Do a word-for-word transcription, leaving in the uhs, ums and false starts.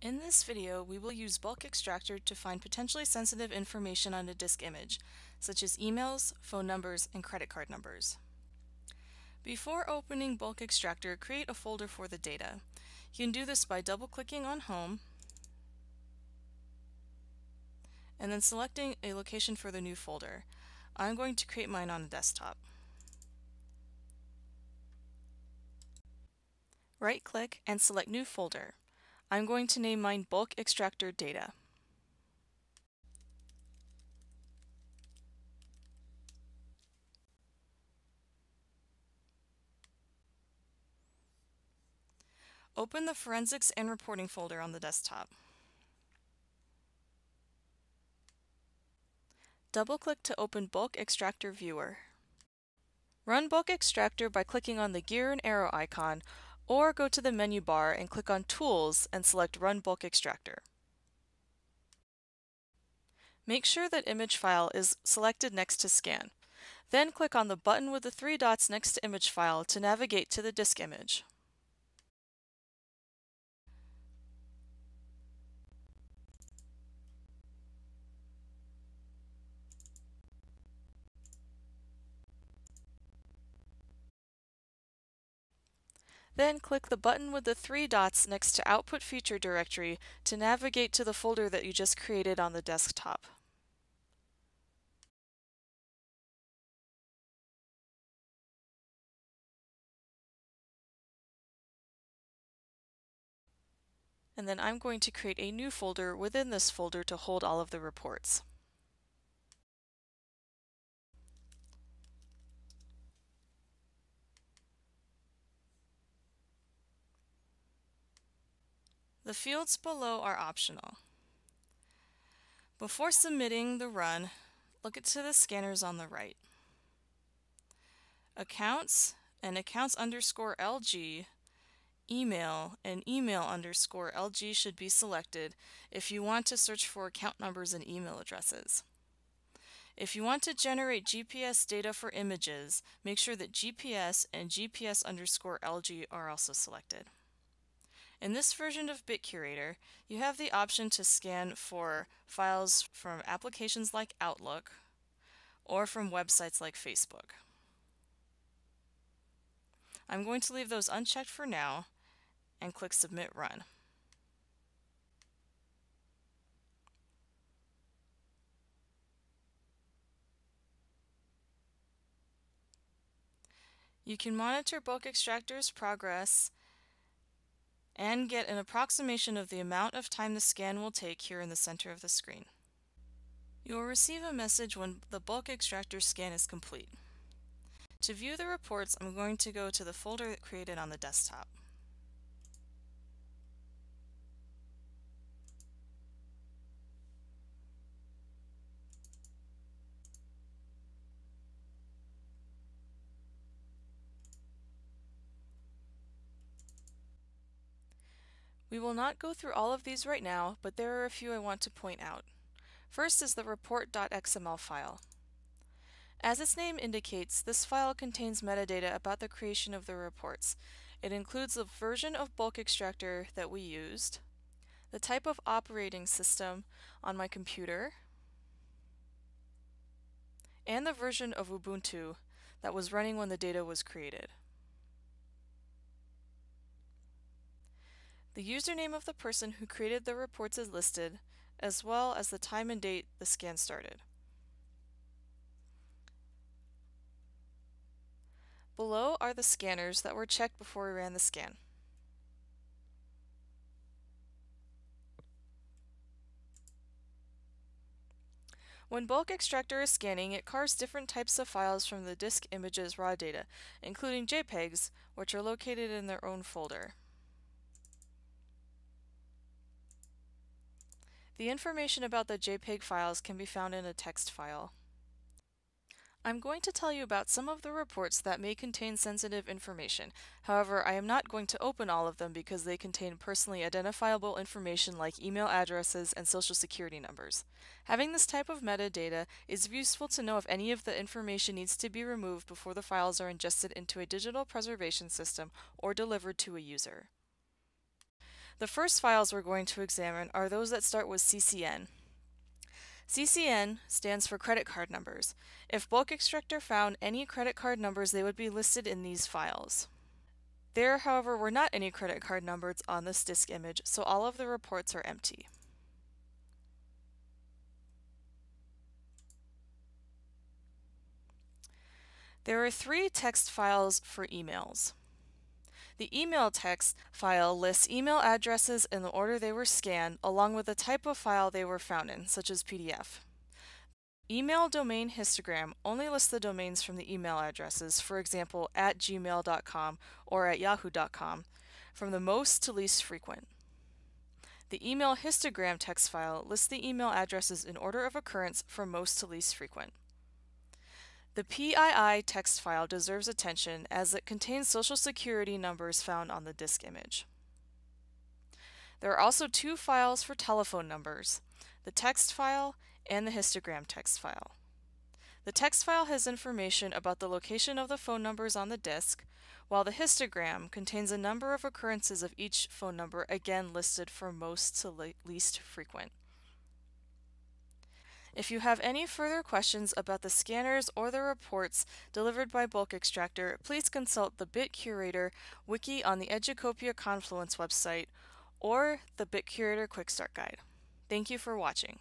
In this video, we will use Bulk Extractor to find potentially sensitive information on a disk image, such as emails, phone numbers, and credit card numbers. Before opening Bulk Extractor, create a folder for the data. You can do this by double-clicking on Home, and then selecting a location for the new folder. I'm going to create mine on a desktop. Right-click and select New Folder. I'm going to name mine Bulk Extractor Data. Open the Forensics and Reporting folder on the desktop. Double-click to open Bulk Extractor Viewer. Run Bulk Extractor by clicking on the gear and arrow icon, or go to the menu bar and click on Tools and select Run Bulk Extractor. Make sure that Image File is selected next to Scan. Then click on the button with the three dots next to Image File to navigate to the disk image. Then click the button with the three dots next to Output Feature Directory to navigate to the folder that you just created on the desktop. And then I'm going to create a new folder within this folder to hold all of the reports. The fields below are optional. Before submitting the run, look at to the scanners on the right. Accounts and accounts underscore L G, email and email underscore L G should be selected if you want to search for account numbers and email addresses. If you want to generate G P S data for images, make sure that G P S and G P S underscore L G are also selected. In this version of BitCurator, you have the option to scan for files from applications like Outlook or from websites like Facebook. I'm going to leave those unchecked for now and click Submit Run. You can monitor Bulk Extractor's progress and get an approximation of the amount of time the scan will take here in the center of the screen. You will receive a message when the Bulk Extractor scan is complete. To view the reports, I'm going to go to the folder created on the desktop. We will not go through all of these right now, but there are a few I want to point out. First is the report dot X M L file. As its name indicates, this file contains metadata about the creation of the reports. It includes the version of Bulk Extractor that we used, the type of operating system on my computer, and the version of Ubuntu that was running when the data was created. The username of the person who created the reports is listed, as well as the time and date the scan started. Below are the scanners that were checked before we ran the scan. When Bulk Extractor is scanning, it carves different types of files from the disk image's raw data, including JPEGs, which are located in their own folder. The information about the JPEG files can be found in a text file. I'm going to tell you about some of the reports that may contain sensitive information. However, I am not going to open all of them because they contain personally identifiable information like email addresses and social security numbers. Having this type of metadata is useful to know if any of the information needs to be removed before the files are ingested into a digital preservation system or delivered to a user. The first files we're going to examine are those that start with C C N. C C N stands for credit card numbers. If Bulk Extractor found any credit card numbers, they would be listed in these files. There, however, were not any credit card numbers on this disk image, so all of the reports are empty. There are three text files for emails. The email text file lists email addresses in the order they were scanned, along with the type of file they were found in, such as P D F. Email domain histogram only lists the domains from the email addresses, for example, at gmail dot com or at yahoo dot com, from the most to least frequent. The email histogram text file lists the email addresses in order of occurrence from most to least frequent. The P I I text file deserves attention as it contains social security numbers found on the disk image. There are also two files for telephone numbers, the text file and the histogram text file. The text file has information about the location of the phone numbers on the disk, while the histogram contains a number of occurrences of each phone number, again listed for most to le- least frequent. If you have any further questions about the scanners or the reports delivered by Bulk Extractor, please consult the BitCurator wiki on the Educopia Confluence website or the BitCurator Quick Start Guide. Thank you for watching.